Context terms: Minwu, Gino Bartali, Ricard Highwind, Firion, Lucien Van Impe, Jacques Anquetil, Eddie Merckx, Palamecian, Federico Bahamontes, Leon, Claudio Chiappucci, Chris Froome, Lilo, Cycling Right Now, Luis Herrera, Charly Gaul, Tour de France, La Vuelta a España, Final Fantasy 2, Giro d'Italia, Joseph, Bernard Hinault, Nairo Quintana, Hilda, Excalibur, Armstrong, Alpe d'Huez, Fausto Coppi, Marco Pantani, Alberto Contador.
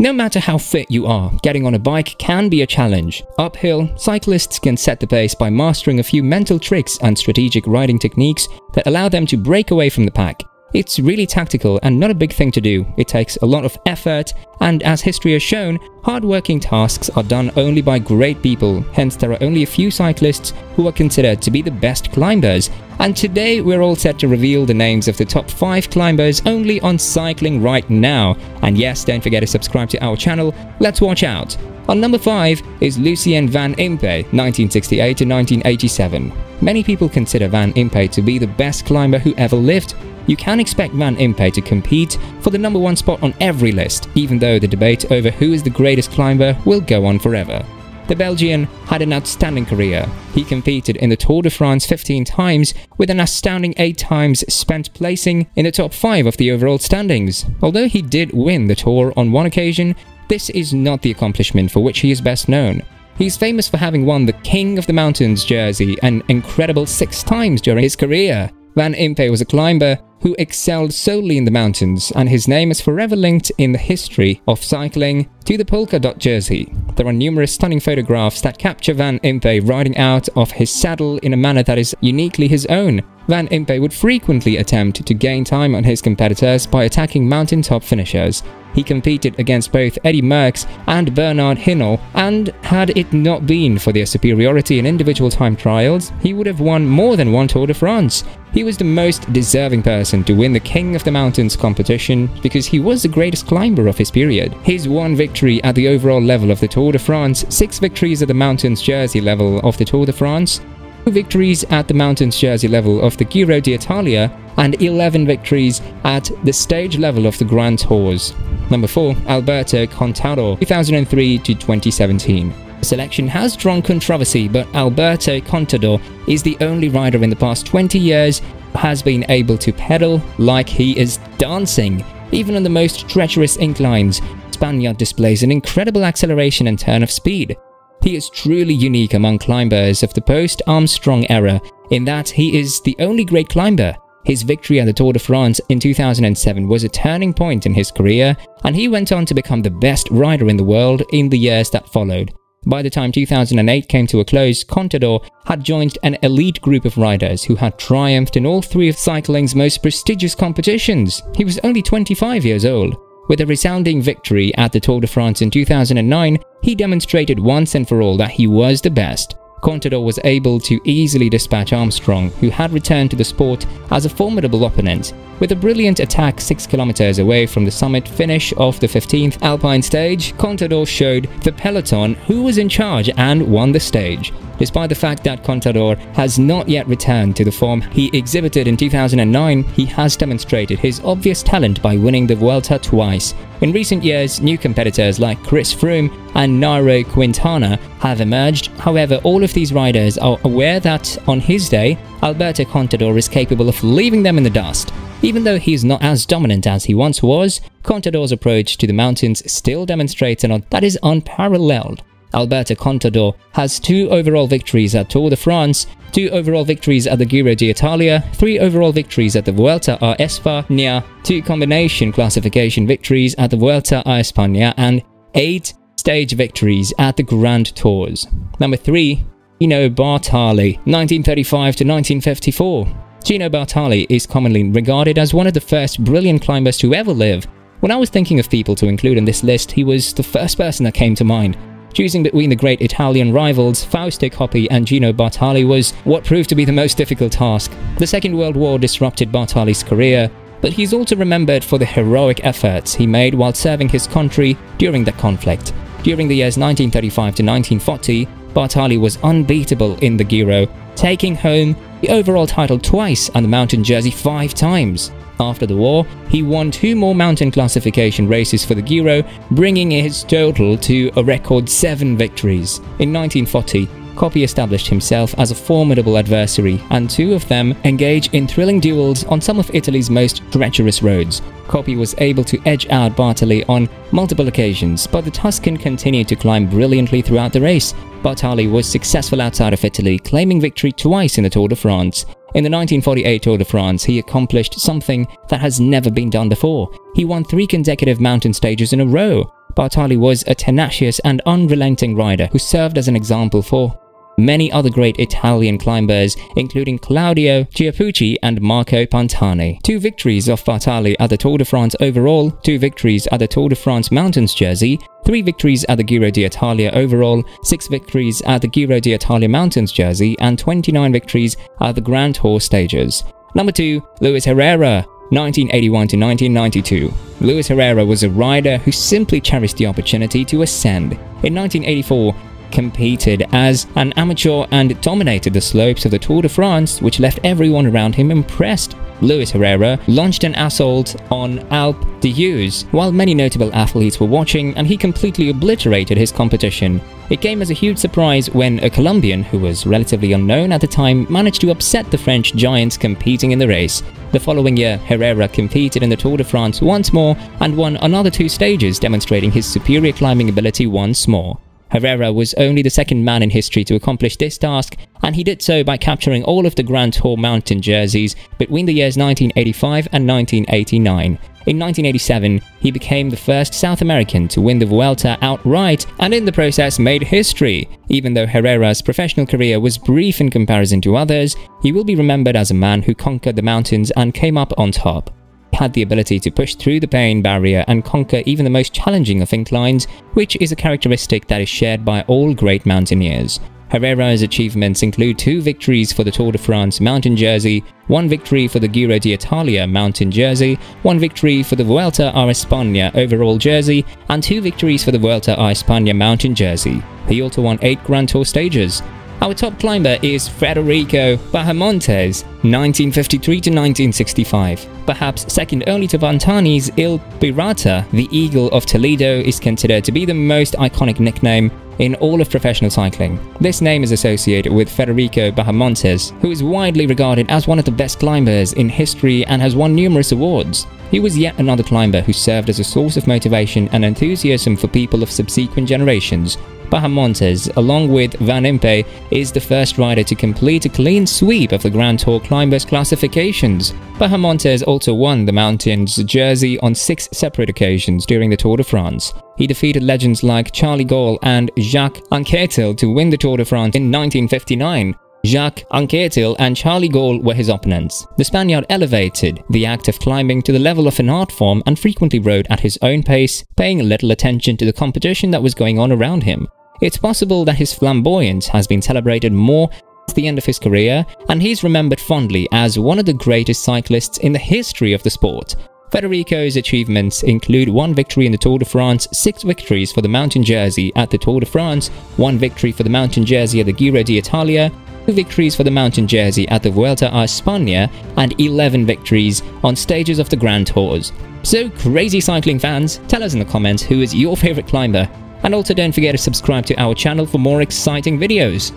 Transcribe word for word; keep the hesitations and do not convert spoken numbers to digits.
No matter how fit you are, getting on a bike can be a challenge. Uphill, cyclists can set the pace by mastering a few mental tricks and strategic riding techniques that allow them to break away from the pack. It's really tactical and not a big thing to do. It takes a lot of effort, and as history has shown, hard-working tasks are done only by great people, hence there are only a few cyclists who are considered to be the best climbers. And today we're all set to reveal the names of the top five climbers only on Cycling Right Now. And yes, don't forget to subscribe to our channel, let's watch out! On number five is Lucien Van Impe, nineteen sixty-eight to nineteen eighty-seven. Many people consider Van Impe to be the best climber who ever lived. You can expect Van Impe to compete for the number one spot on every list, even though the debate over who is the greatest climber will go on forever. The Belgian had an outstanding career. He competed in the Tour de France fifteen times, with an astounding eight times spent placing in the top five of the overall standings. Although he did win the Tour on one occasion, this is not the accomplishment for which he is best known. He's famous for having won the King of the Mountains jersey an incredible six times during his career. Van Impe was a climber who excelled solely in the mountains, and his name is forever linked in the history of cycling to the polka dot jersey. There are numerous stunning photographs that capture Van Impe riding out of his saddle in a manner that is uniquely his own. Van Impe would frequently attempt to gain time on his competitors by attacking mountaintop finishers. He competed against both Eddie Merckx and Bernard Hinault, and had it not been for their superiority in individual time trials, he would have won more than one Tour de France. He was the most deserving person to win the King of the Mountains competition because he was the greatest climber of his period. His one victory at the overall level of the Tour de France, six victories at the Mountains jersey level of the Tour de France, two victories at the Mountains jersey level of the Giro d'Italia, and eleven victories at the stage level of the Grand Tours. Number four, Alberto Contador, two thousand three to twenty seventeen. The selection has drawn controversy, but Alberto Contador is the only rider in the past twenty years who has been able to pedal like he is dancing. Even on the most treacherous inclines, Spaniard displays an incredible acceleration and turn of speed. He is truly unique among climbers of the post-Armstrong era in that he is the only great climber. His victory at the Tour de France in two thousand seven was a turning point in his career, and he went on to become the best rider in the world in the years that followed. By the time two thousand eight came to a close, Contador had joined an elite group of riders who had triumphed in all three of cycling's most prestigious competitions. He was only twenty-five years old. With a resounding victory at the Tour de France in two thousand nine, he demonstrated once and for all that he was the best. Contador was able to easily dispatch Armstrong, who had returned to the sport as a formidable opponent. With a brilliant attack six kilometers away from the summit finish of the fifteenth Alpine stage, Contador showed the peloton who was in charge and won the stage. Despite the fact that Contador has not yet returned to the form he exhibited in two thousand nine, he has demonstrated his obvious talent by winning the Vuelta twice. In recent years, new competitors like Chris Froome and Nairo Quintana have emerged. However, all of these riders are aware that, on his day, Alberto Contador is capable of leaving them in the dust. Even though he is not as dominant as he once was, Contador's approach to the mountains still demonstrates an odds that is unparalleled. Alberto Contador has two overall victories at Tour de France, two overall victories at the Giro d'Italia, three overall victories at the Vuelta a España, two combination classification victories at the Vuelta a España, and eight stage victories at the Grand Tours. Number three, Gino Bartali, nineteen thirty-five to nineteen fifty-four. Gino Bartali is commonly regarded as one of the first brilliant climbers to ever live. When I was thinking of people to include in this list, he was the first person that came to mind. Choosing between the great Italian rivals Fausto Coppi and Gino Bartali was what proved to be the most difficult task. The Second World War disrupted Bartali's career, but he's also remembered for the heroic efforts he made while serving his country during that conflict. During the years nineteen thirty-five to nineteen forty, Bartali was unbeatable in the Giro, taking home the overall title twice and the mountain jersey five times. After the war, he won two more mountain classification races for the Giro, bringing his total to a record seven victories. In nineteen forty, Coppi established himself as a formidable adversary, and two of them engage in thrilling duels on some of Italy's most treacherous roads. Coppi was able to edge out Bartali on multiple occasions, but the Tuscan continued to climb brilliantly throughout the race. Bartali was successful outside of Italy, claiming victory twice in the Tour de France. In the nineteen forty-eight Tour de France, he accomplished something that has never been done before. He won three consecutive mountain stages in a row. Bartali was a tenacious and unrelenting rider who served as an example for many other great Italian climbers, including Claudio Chiappucci and Marco Pantani. Two victories of Bartali at the Tour de France overall, two victories at the Tour de France Mountains jersey, three victories at the Giro d'Italia overall, six victories at the Giro d'Italia Mountains jersey, and twenty-nine victories at the Grand Tour stages. Number two, Luis Herrera. nineteen eighty-one to nineteen ninety-two. Luis Herrera was a rider who simply cherished the opportunity to ascend. In nineteen eighty-four, competed as an amateur and dominated the slopes of the Tour de France, which left everyone around him impressed. Luis Herrera launched an assault on Alpe d'Huez while many notable athletes were watching, and he completely obliterated his competition. It came as a huge surprise when a Colombian, who was relatively unknown at the time, managed to upset the French giants competing in the race. The following year, Herrera competed in the Tour de France once more and won another two stages, demonstrating his superior climbing ability once more. Herrera was only the second man in history to accomplish this task, and he did so by capturing all of the Grand Tour mountain jerseys between the years nineteen eighty-five and nineteen eighty-nine. In nineteen eighty-seven, he became the first South American to win the Vuelta outright, and in the process made history. Even though Herrera's professional career was brief in comparison to others, he will be remembered as a man who conquered the mountains and came up on top. Had the ability to push through the pain barrier and conquer even the most challenging of inclines, which is a characteristic that is shared by all great mountaineers. Herrera's achievements include two victories for the Tour de France mountain jersey, one victory for the Giro d'Italia mountain jersey, one victory for the Vuelta a España overall jersey, and two victories for the Vuelta a España mountain jersey. He also won eight Grand Tour stages. Our top climber is Federico Bahamontes, nineteen fifty-three to nineteen sixty-five. Perhaps second only to Pantani's Il Pirata, the Eagle of Toledo is considered to be the most iconic nickname in all of professional cycling. This name is associated with Federico Bahamontes, who is widely regarded as one of the best climbers in history and has won numerous awards. He was yet another climber who served as a source of motivation and enthusiasm for people of subsequent generations. Bahamontes, along with Van Impe, is the first rider to complete a clean sweep of the Grand Tour climbers' classifications. Bahamontes also won the Mountains jersey on six separate occasions during the Tour de France. He defeated legends like Charly Gaul and Jacques Anquetil to win the Tour de France in nineteen fifty-nine. Jacques Anquetil and Charly Gaul were his opponents. The Spaniard elevated the act of climbing to the level of an art form and frequently rode at his own pace, paying little attention to the competition that was going on around him. It's possible that his flamboyance has been celebrated more at the end of his career, and he's remembered fondly as one of the greatest cyclists in the history of the sport. Federico's achievements include one victory in the Tour de France, six victories for the mountain jersey at the Tour de France, one victory for the mountain jersey at the Giro d'Italia, two victories for the mountain jersey at the Vuelta a España, and eleven victories on stages of the Grand Tours. So, crazy cycling fans, tell us in the comments who is your favorite climber. And also don't forget to subscribe to our channel for more exciting videos.